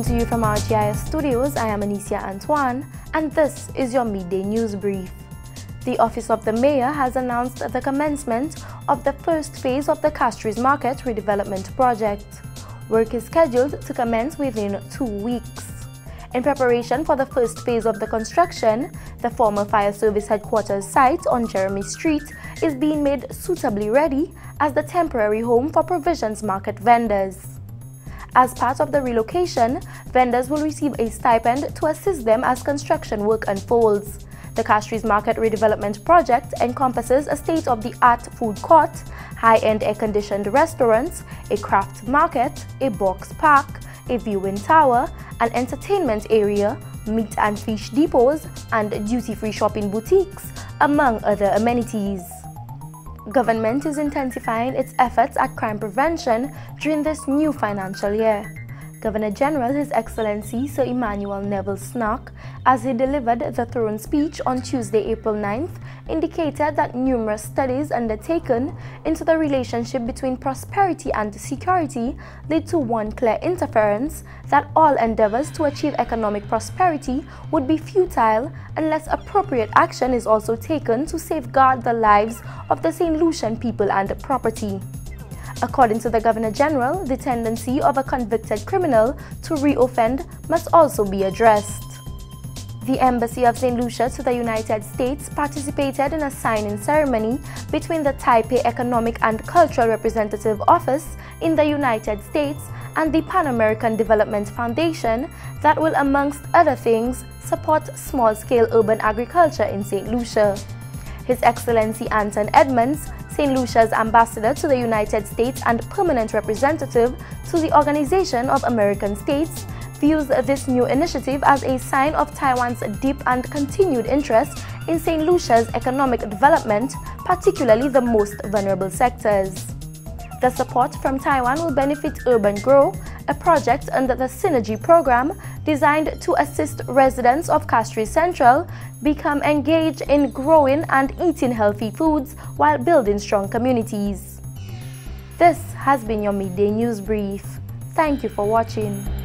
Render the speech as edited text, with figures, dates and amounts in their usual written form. Coming to you from RGIS Studios, I am Anicia Antoine, and this is your midday news brief. The Office of the Mayor has announced the commencement of the first phase of the Castries Market Redevelopment Project. Work is scheduled to commence within 2 weeks. In preparation for the first phase of the construction, the former Fire Service Headquarters site on Jeremy Street is being made suitably ready as the temporary home for provisions market vendors. As part of the relocation, vendors will receive a stipend to assist them as construction work unfolds. The Castries Market Redevelopment Project encompasses a state-of-the-art food court, high-end air-conditioned restaurants, a craft market, a box park, a viewing tower, an entertainment area, meat and fish depots, and duty-free shopping boutiques, among other amenities. Government is intensifying its efforts at crime prevention during this new financial year. Governor General His Excellency Sir Emmanuel Neville Snark, as he delivered the throne speech on Tuesday, April 9th, indicated that numerous studies undertaken into the relationship between prosperity and security lead to one clear inference that all endeavors to achieve economic prosperity would be futile unless appropriate action is also taken to safeguard the lives of the Saint Lucian people and property. According to the Governor General, the tendency of a convicted criminal to reoffend must also be addressed. The Embassy of Saint Lucia to the United States participated in a signing ceremony between the Taipei Economic and Cultural Representative Office in the United States and the Pan-American Development Foundation that will, amongst other things, support small-scale urban agriculture in Saint Lucia. His Excellency Anton Edmonds, Saint Lucia's Ambassador to the United States and Permanent Representative to the Organization of American States, views this new initiative as a sign of Taiwan's deep and continued interest in Saint Lucia's economic development, particularly the most vulnerable sectors. The support from Taiwan will benefit Urban Grow, a project under the Synergy program designed to assist residents of Castries Central become engaged in growing and eating healthy foods while building strong communities. This has been your midday news brief. Thank you for watching.